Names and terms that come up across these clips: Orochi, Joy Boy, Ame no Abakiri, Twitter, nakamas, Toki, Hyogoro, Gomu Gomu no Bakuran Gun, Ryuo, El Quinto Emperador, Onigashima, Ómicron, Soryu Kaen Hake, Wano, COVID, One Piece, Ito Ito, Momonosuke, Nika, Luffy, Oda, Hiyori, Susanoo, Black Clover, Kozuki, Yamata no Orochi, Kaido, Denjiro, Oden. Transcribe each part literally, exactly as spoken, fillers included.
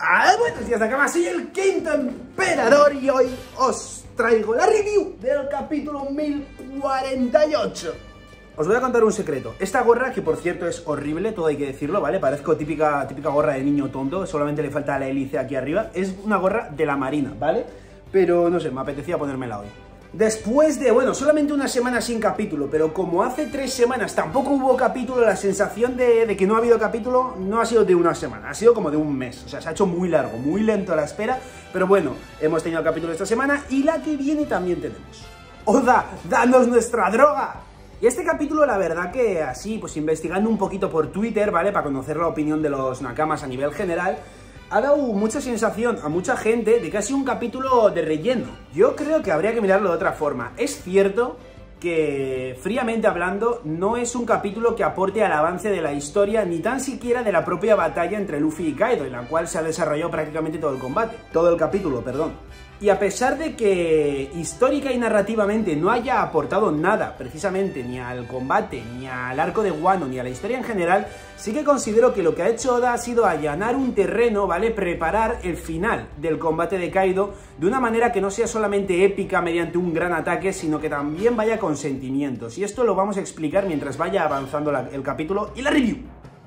Ah, buenos días, Nakama, soy el quinto emperador y hoy os traigo la review del capítulo mil cuarenta y ocho. Os voy a contar un secreto. Esta gorra, que por cierto es horrible, todo hay que decirlo, ¿vale? Parezco típica, típica gorra de niño tonto, solamente le falta la hélice aquí arriba. Es una gorra de la marina, ¿vale? Pero no sé, me apetecía ponérmela hoy. Después de, bueno, solamente una semana sin capítulo, pero como hace tres semanas tampoco hubo capítulo, la sensación de, de que no ha habido capítulo no ha sido de una semana, ha sido como de un mes. O sea, se ha hecho muy largo, muy lento la espera, pero bueno, hemos tenido capítulo esta semana y la que viene también tenemos. ¡Oda, danos nuestra droga! Y este capítulo, la verdad que así, pues investigando un poquito por Twitter, ¿vale? Para conocer la opinión de los nakamas a nivel general, ha dado mucha sensación a mucha gente de que ha sido un capítulo de relleno. Yo creo que habría que mirarlo de otra forma. Es cierto que, fríamente hablando, no es un capítulo que aporte al avance de la historia, ni tan siquiera de la propia batalla entre Luffy y Kaido, en la cual se ha desarrollado prácticamente todo el combate. Todo el capítulo, perdón. Y a pesar de que histórica y narrativamente no haya aportado nada, precisamente, ni al combate, ni al arco de Wano, ni a la historia en general, sí que considero que lo que ha hecho Oda ha sido allanar un terreno, ¿vale? Preparar el final del combate de Kaido de una manera que no sea solamente épica mediante un gran ataque, sino que también vaya con sentimientos. Y esto lo vamos a explicar mientras vaya avanzando la, el capítulo y la review.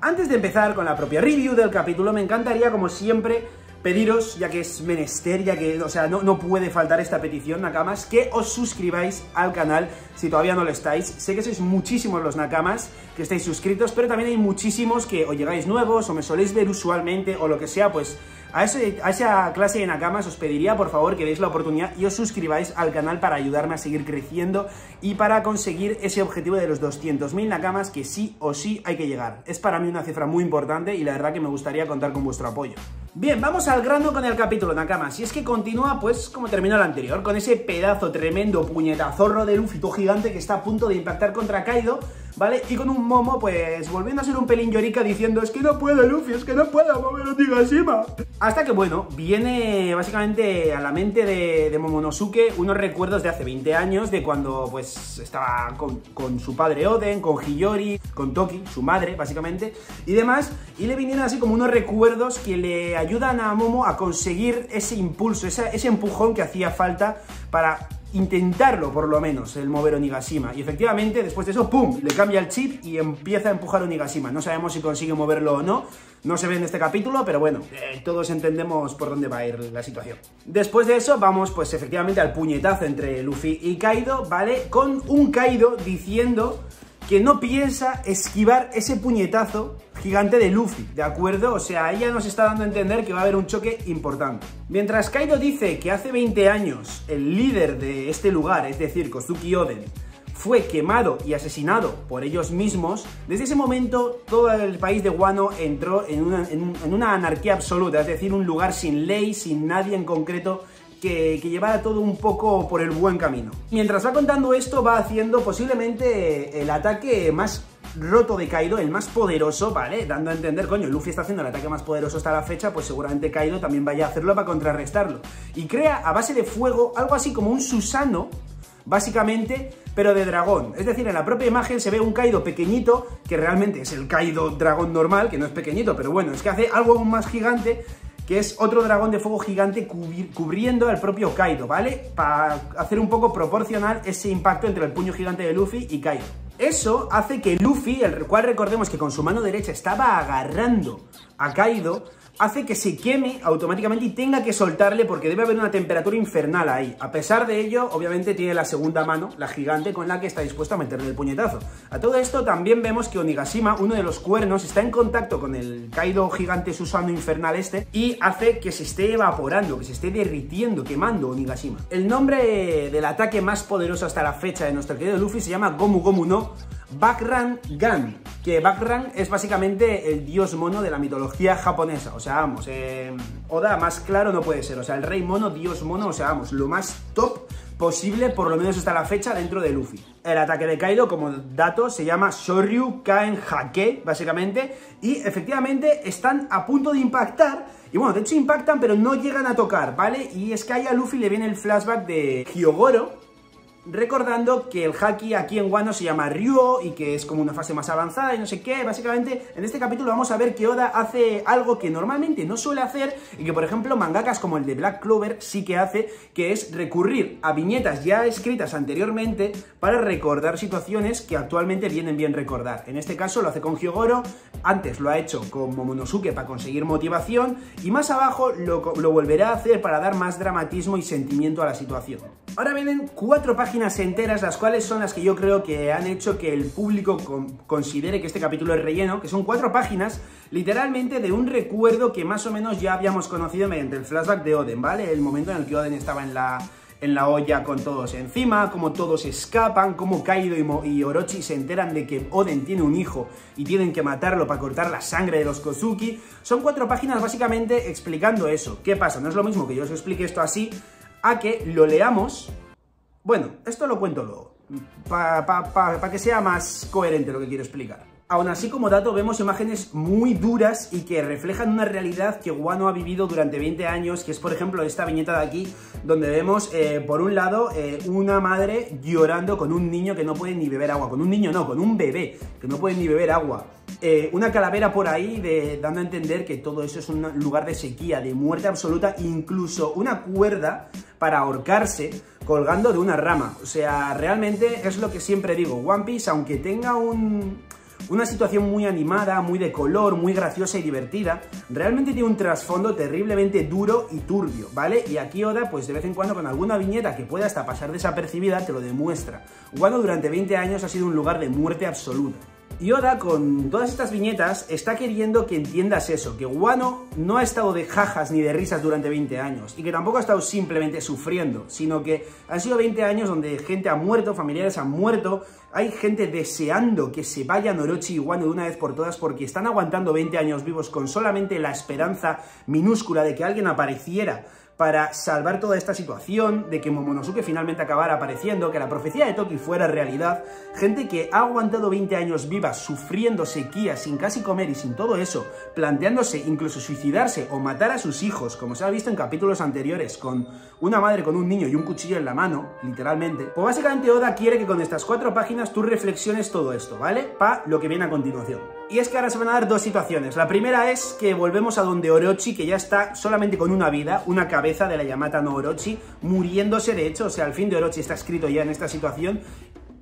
Antes de empezar con la propia review del capítulo, me encantaría, como siempre, pediros, ya que es menester, ya que, o sea, no, no puede faltar esta petición, nakamas, que os suscribáis al canal si todavía no lo estáis. Sé que sois muchísimos los nakamas que estáis suscritos, pero también hay muchísimos que o llegáis nuevos, o me soléis ver usualmente, o lo que sea, pues a, ese, a esa clase de nakamas os pediría, por favor, que deis la oportunidad y os suscribáis al canal para ayudarme a seguir creciendo y para conseguir ese objetivo de los doscientos mil nakamas que sí o sí hay que llegar. Es para mí una cifra muy importante y la verdad que me gustaría contar con vuestro apoyo. Bien, vamos al grano con el capítulo, nakamas. Y es que continúa, pues, como terminó el anterior, con ese pedazo tremendo puñetazorro de Luffy todo gigante que está a punto de impactar contra Kaido, ¿vale? Y con un Momo, pues, volviendo a ser un pelín llorica diciendo: es que no puedo, Luffy, es que no puedo mover Onigashima. Hasta que, bueno, viene básicamente a la mente de, de Momonosuke unos recuerdos de hace veinte años, de cuando, pues, estaba con, con su padre Oden, con Hiyori, con Toki, su madre, básicamente, y demás. Y le vinieron así como unos recuerdos que le ayudan a Momo a conseguir ese impulso, esa, ese empujón que hacía falta para intentarlo, por lo menos, el mover Onigashima. Y efectivamente, después de eso, ¡pum!, le cambia el chip y empieza a empujar Onigashima. No sabemos si consigue moverlo o no, no se ve en este capítulo, pero bueno, eh, todos entendemos por dónde va a ir la situación. Después de eso, vamos, pues, efectivamente, al puñetazo entre Luffy y Kaido, ¿vale? Con un Kaido diciendo que no piensa esquivar ese puñetazo gigante de Luffy, ¿de acuerdo? O sea, ella nos está dando a entender que va a haber un choque importante. Mientras Kaido dice que hace veinte años el líder de este lugar, es decir, Kozuki Oden, fue quemado y asesinado por ellos mismos, desde ese momento todo el país de Wano entró en una, en, en una anarquía absoluta, es decir, un lugar sin ley, sin nadie en concreto Que, que llevara todo un poco por el buen camino. Mientras va contando esto, va haciendo posiblemente el ataque más roto de Kaido, el más poderoso, ¿vale? Dando a entender, coño, Luffy está haciendo el ataque más poderoso hasta la fecha, pues seguramente Kaido también vaya a hacerlo para contrarrestarlo. Y crea a base de fuego algo así como un Susanoo, básicamente, pero de dragón. Es decir, en la propia imagen se ve un Kaido pequeñito, que realmente es el Kaido dragón normal, que no es pequeñito, pero bueno, es que hace algo aún más gigante, que es otro dragón de fuego gigante cubri cubriendo al propio Kaido, ¿vale? Para hacer un poco proporcional ese impacto entre el puño gigante de Luffy y Kaido. Eso hace que Luffy, el cual recordemos que con su mano derecha estaba agarrando a Kaido, hace que se queme automáticamente y tenga que soltarle porque debe haber una temperatura infernal ahí. A pesar de ello, obviamente tiene la segunda mano, la gigante, con la que está dispuesto a meterle el puñetazo. A todo esto también vemos que Onigashima, uno de los cuernos, está en contacto con el Kaido gigante Susanoo infernal este y hace que se esté evaporando, que se esté derritiendo, quemando Onigashima. El nombre del ataque más poderoso hasta la fecha de nuestro querido Luffy se llama Gomu Gomu no Bakuran Gun, que Bakuran es básicamente el dios mono de la mitología japonesa, o sea, vamos, eh, Oda más claro no puede ser, o sea, el rey mono, dios mono, o sea, vamos, lo más top posible, por lo menos hasta la fecha, dentro de Luffy. El ataque de Kaido, como dato, se llama Soryu Kaen Hake, básicamente, y efectivamente están a punto de impactar, y bueno, de hecho impactan, pero no llegan a tocar, ¿vale? Y es que ahí a Luffy le viene el flashback de Hyogoro, Recordando que el haki aquí en Wano se llama Ryuo y que es como una fase más avanzada y no sé qué. Básicamente en este capítulo vamos a ver que Oda hace algo que normalmente no suele hacer y que por ejemplo mangakas como el de Black Clover sí que hace, que es recurrir a viñetas ya escritas anteriormente para recordar situaciones que actualmente vienen bien recordar. En este caso lo hace con Hyogoro, antes lo ha hecho con Momonosuke para conseguir motivación y más abajo lo, lo volverá a hacer para dar más dramatismo y sentimiento a la situación. Ahora vienen cuatro páginas enteras, las cuales son las que yo creo que han hecho que el público con, considere que este capítulo es relleno, que son cuatro páginas literalmente de un recuerdo que más o menos ya habíamos conocido mediante el flashback de Oden, ¿vale? El momento en el que Oden estaba en la, en la olla con todos encima, cómo todos escapan, cómo Kaido y, Mo, y Orochi se enteran de que Oden tiene un hijo y tienen que matarlo para cortar la sangre de los Kozuki. Son cuatro páginas básicamente explicando eso. ¿Qué pasa? No es lo mismo que yo os explique esto así a que lo leamos. Bueno, esto lo cuento luego, para pa, pa, pa que sea más coherente lo que quiero explicar. Aún así, como dato, vemos imágenes muy duras y que reflejan una realidad que Wano ha vivido durante veinte años, que es, por ejemplo, esta viñeta de aquí, donde vemos, eh, por un lado, eh, una madre llorando con un niño que no puede ni beber agua. Con un niño no, con un bebé que no puede ni beber agua. Eh, una calavera por ahí, de, dando a entender que todo eso es un lugar de sequía, de muerte absoluta, incluso una cuerda para ahorcarse colgando de una rama. O sea, realmente es lo que siempre digo, One Piece, aunque tenga un, una situación muy animada, muy de color, muy graciosa y divertida, realmente tiene un trasfondo terriblemente duro y turbio, ¿vale? Y aquí Oda, pues de vez en cuando, con alguna viñeta que pueda hasta pasar desapercibida, te lo demuestra. Wano durante veinte años ha sido un lugar de muerte absoluta. Y Oda, con todas estas viñetas, está queriendo que entiendas eso, que Wano no ha estado de jajas ni de risas durante veinte años, y que tampoco ha estado simplemente sufriendo, sino que han sido veinte años donde gente ha muerto, familiares han muerto, hay gente deseando que se vayan Orochi y Wano de una vez por todas porque están aguantando veinte años vivos con solamente la esperanza minúscula de que alguien apareciera para salvar toda esta situación, de que Momonosuke finalmente acabara apareciendo, que la profecía de Toki fuera realidad. Gente que ha aguantado veinte años viva, sufriendo sequía, sin casi comer y sin todo eso, planteándose incluso suicidarse o matar a sus hijos, como se ha visto en capítulos anteriores, con una madre con un niño y un cuchillo en la mano, literalmente. Pues básicamente Oda quiere que con estas cuatro páginas tú reflexiones todo esto, ¿vale? Pa' lo que viene a continuación. Y es que ahora se van a dar dos situaciones. La primera es que volvemos a donde Orochi, que ya está solamente con una vida, una cabeza de la Yamata no Orochi, muriéndose de hecho. O sea, el fin de Orochi está escrito ya en esta situación,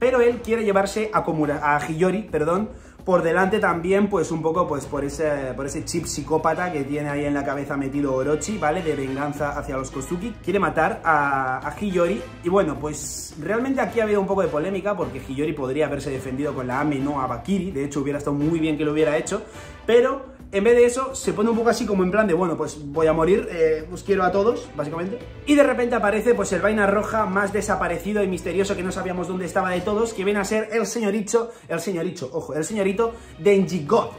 pero él quiere llevarse a, Komura, a Hiyori, perdón, por delante también, pues un poco pues por ese, por ese chip psicópata que tiene ahí en la cabeza metido Orochi, ¿vale? De venganza hacia los Kozuki. Quiere matar a, a Hiyori. Y bueno, pues realmente aquí ha habido un poco de polémica porque Hiyori podría haberse defendido con la Ame no Abakiri. De hecho, hubiera estado muy bien que lo hubiera hecho. Pero en vez de eso, se pone un poco así como en plan de, bueno, pues voy a morir, eh, os quiero a todos, básicamente. Y de repente aparece pues el vaina roja más desaparecido y misterioso que no sabíamos dónde estaba de todos, que viene a ser el señorito, el señorito, ojo, el señorito Denjiro,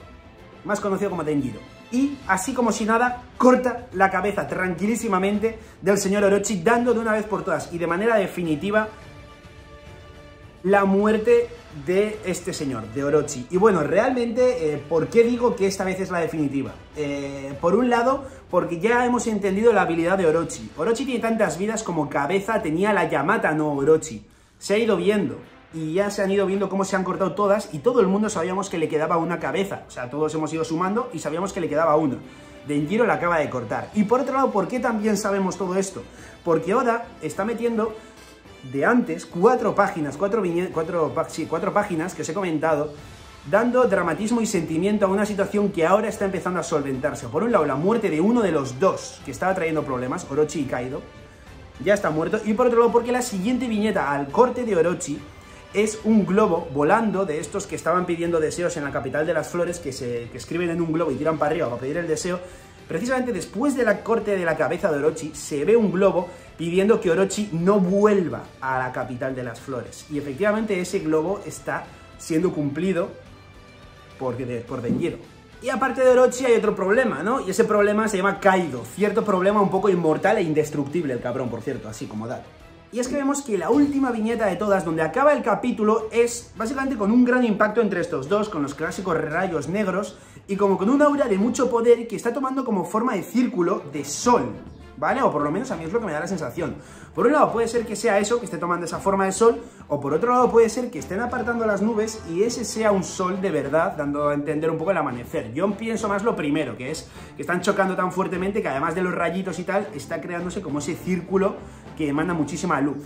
más conocido como Denjiro. Y, así como si nada, corta la cabeza tranquilísimamente del señor Orochi, dando de una vez por todas y de manera definitiva la muerte de este señor, de Orochi. Y bueno, realmente, eh, ¿por qué digo que esta vez es la definitiva? Eh, por un lado, porque ya hemos entendido la habilidad de Orochi. Orochi tiene tantas vidas como cabeza tenía la Yamata no Orochi. Se ha ido viendo, y ya se han ido viendo cómo se han cortado todas, y todo el mundo sabíamos que le quedaba una cabeza. O sea, todos hemos ido sumando y sabíamos que le quedaba una. Denjiro la acaba de cortar. Y por otro lado, ¿por qué también sabemos todo esto? Porque Oda está metiendo de antes, cuatro páginas, cuatro, cuatro, sí, cuatro páginas que os he comentado, dando dramatismo y sentimiento a una situación que ahora está empezando a solventarse. Por un lado, la muerte de uno de los dos que estaba trayendo problemas, Orochi y Kaido, ya está muerto. Y por otro lado, porque la siguiente viñeta al corte de Orochi es un globo volando de estos que estaban pidiendo deseos en la capital de las flores, que se que escriben en un globo y tiran para arriba para pedir el deseo. Precisamente después de la corte de la cabeza de Orochi, se ve un globo pidiendo que Orochi no vuelva a la capital de las flores. Y efectivamente ese globo está siendo cumplido por, por Denjiro. Y aparte de Orochi hay otro problema, ¿no? Y ese problema se llama Kaido. Cierto problema un poco inmortal e indestructible, el cabrón, por cierto, así como dato. Y es que vemos que la última viñeta de todas, donde acaba el capítulo, es básicamente con un gran impacto entre estos dos, con los clásicos rayos negros, y como con un aura de mucho poder que está tomando como forma de círculo de sol, ¿vale? O por lo menos a mí es lo que me da la sensación. Por un lado puede ser que sea eso, que esté tomando esa forma de sol, o por otro lado puede ser que estén apartando las nubes y ese sea un sol de verdad, dando a entender un poco el amanecer. Yo pienso más lo primero, que es que están chocando tan fuertemente que además de los rayitos y tal, está creándose como ese círculo que emana muchísima luz.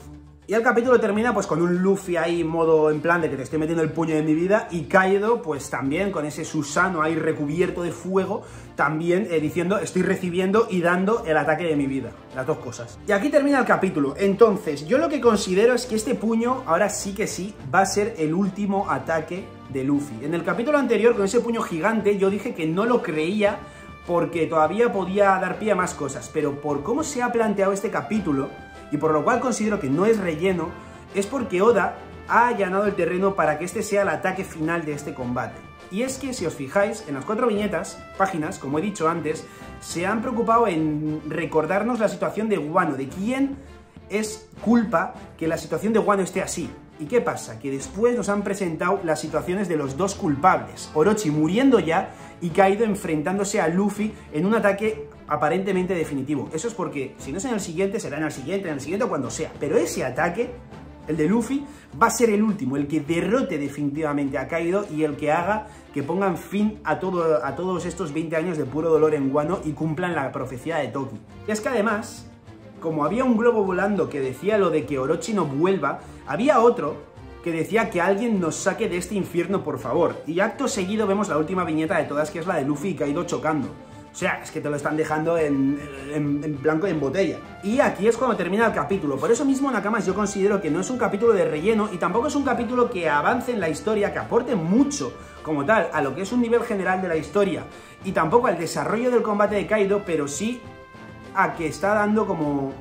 Y el capítulo termina pues con un Luffy ahí modo en plan de que te estoy metiendo el puño en mi vida, y Kaido pues también con ese Susano ahí recubierto de fuego, también eh, diciendo estoy recibiendo y dando el ataque de mi vida, las dos cosas. Y aquí termina el capítulo. Entonces yo lo que considero es que este puño ahora sí que sí va a ser el último ataque de Luffy. En el capítulo anterior con ese puño gigante yo dije que no lo creía porque todavía podía dar pie a más cosas, pero por cómo se ha planteado este capítulo, y por lo cual considero que no es relleno, es porque Oda ha allanado el terreno para que este sea el ataque final de este combate. Y es que, si os fijáis, en las cuatro viñetas, páginas, como he dicho antes, se han preocupado en recordarnos la situación de Wano, de quién es culpa que la situación de Wano esté así. ¿Y qué pasa? Que después nos han presentado las situaciones de los dos culpables, Orochi muriendo ya y Kaido enfrentándose a Luffy en un ataque aparentemente definitivo. Eso es porque, si no es en el siguiente, será en el siguiente, en el siguiente o cuando sea. Pero ese ataque, el de Luffy, va a ser el último, el que derrote definitivamente a Kaido y el que haga que pongan fin a, todo, a todos estos veinte años de puro dolor en Wano y cumplan la profecía de Toki. Y es que además, como había un globo volando que decía lo de que Orochi no vuelva, había otro que decía que alguien nos saque de este infierno, por favor. Y acto seguido vemos la última viñeta de todas, que es la de Luffy y Kaido chocando. O sea, es que te lo están dejando en, en, en blanco y en botella. Y aquí es cuando termina el capítulo. Por eso mismo, Nakamas, yo considero que no es un capítulo de relleno y tampoco es un capítulo que avance en la historia, que aporte mucho como tal a lo que es un nivel general de la historia y tampoco al desarrollo del combate de Kaido, pero sí a que está dando como,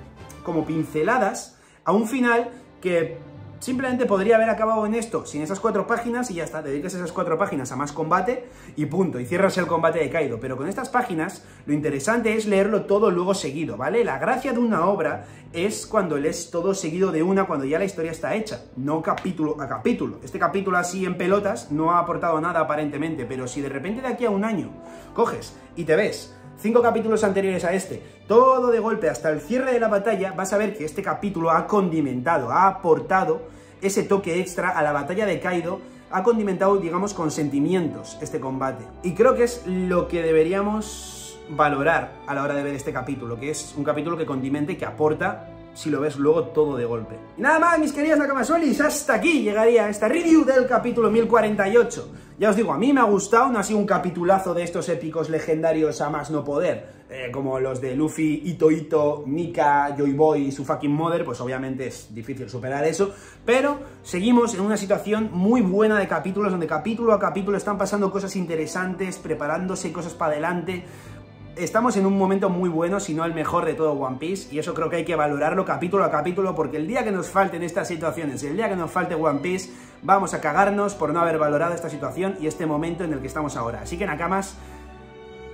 como pinceladas a un final que simplemente podría haber acabado en esto, sin esas cuatro páginas, y ya está, dedicas esas cuatro páginas a más combate y punto, y cierras el combate de Kaido. Pero con estas páginas, lo interesante es leerlo todo luego seguido, ¿vale? La gracia de una obra es cuando lees todo seguido de una, cuando ya la historia está hecha, no capítulo a capítulo. Este capítulo así en pelotas no ha aportado nada aparentemente, pero si de repente de aquí a un año coges y te ves cinco capítulos anteriores a este, todo de golpe hasta el cierre de la batalla, vas a ver que este capítulo ha condimentado, ha aportado ese toque extra a la batalla de Kaido, ha condimentado, digamos, con sentimientos este combate. Y creo que es lo que deberíamos valorar a la hora de ver este capítulo, que es un capítulo que condimente y que aporta si lo ves luego todo de golpe. Y nada más, mis queridas Nakamasuelis, hasta aquí llegaría esta review del capítulo mil cuarenta y ocho. Ya os digo, a mí me ha gustado, no ha sido un capitulazo de estos épicos legendarios a más no poder, eh, como los de Luffy, Ito Ito, Nika, Joy Boy y su fucking mother, pues obviamente es difícil superar eso, pero seguimos en una situación muy buena de capítulos, donde capítulo a capítulo están pasando cosas interesantes, preparándose cosas para adelante. Estamos en un momento muy bueno, si no el mejor de todo One Piece, y eso creo que hay que valorarlo capítulo a capítulo, porque el día que nos falten estas situaciones, el día que nos falte One Piece, vamos a cagarnos por no haber valorado esta situación y este momento en el que estamos ahora. Así que, Nakamas,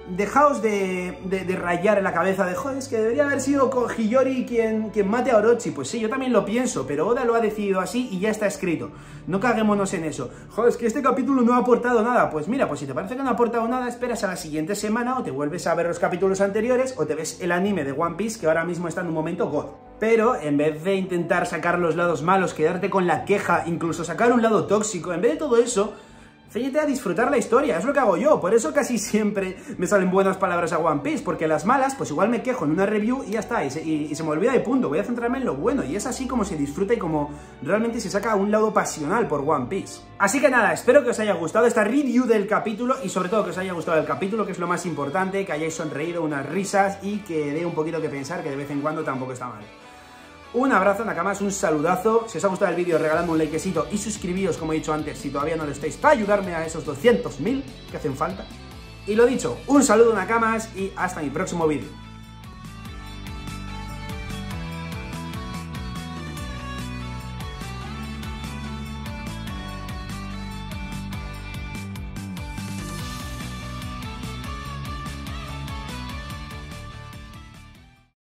dejaos de, de, de rayar en la cabeza de, joder, es que debería haber sido Hiyori quien, quien mate a Orochi. Pues sí, yo también lo pienso, pero Oda lo ha decidido así y ya está escrito. No caguémonos en eso. Joder, es que este capítulo no ha aportado nada. Pues mira, pues si te parece que no ha aportado nada, esperas a la siguiente semana o te vuelves a ver los capítulos anteriores o te ves el anime de One Piece, que ahora mismo está en un momento god. Pero en vez de intentar sacar los lados malos, quedarte con la queja, incluso sacar un lado tóxico, en vez de todo eso, fíjate a disfrutar la historia, es lo que hago yo, por eso casi siempre me salen buenas palabras a One Piece, porque las malas, pues igual me quejo en una review y ya está, y se, y, y se me olvida de punto, voy a centrarme en lo bueno, y es así como se disfruta y como realmente se saca un lado pasional por One Piece. Así que nada, espero que os haya gustado esta review del capítulo, y sobre todo que os haya gustado el capítulo, que es lo más importante, que hayáis sonreído unas risas y que dé un poquito que pensar, que de vez en cuando tampoco está mal. Un abrazo, Nakamas, un saludazo. Si os ha gustado el vídeo, regaladme un likecito y suscribíos, como he dicho antes, si todavía no lo estáis, para ayudarme a esos doscientos mil que hacen falta. Y lo dicho, un saludo, Nakamas, y hasta mi próximo vídeo.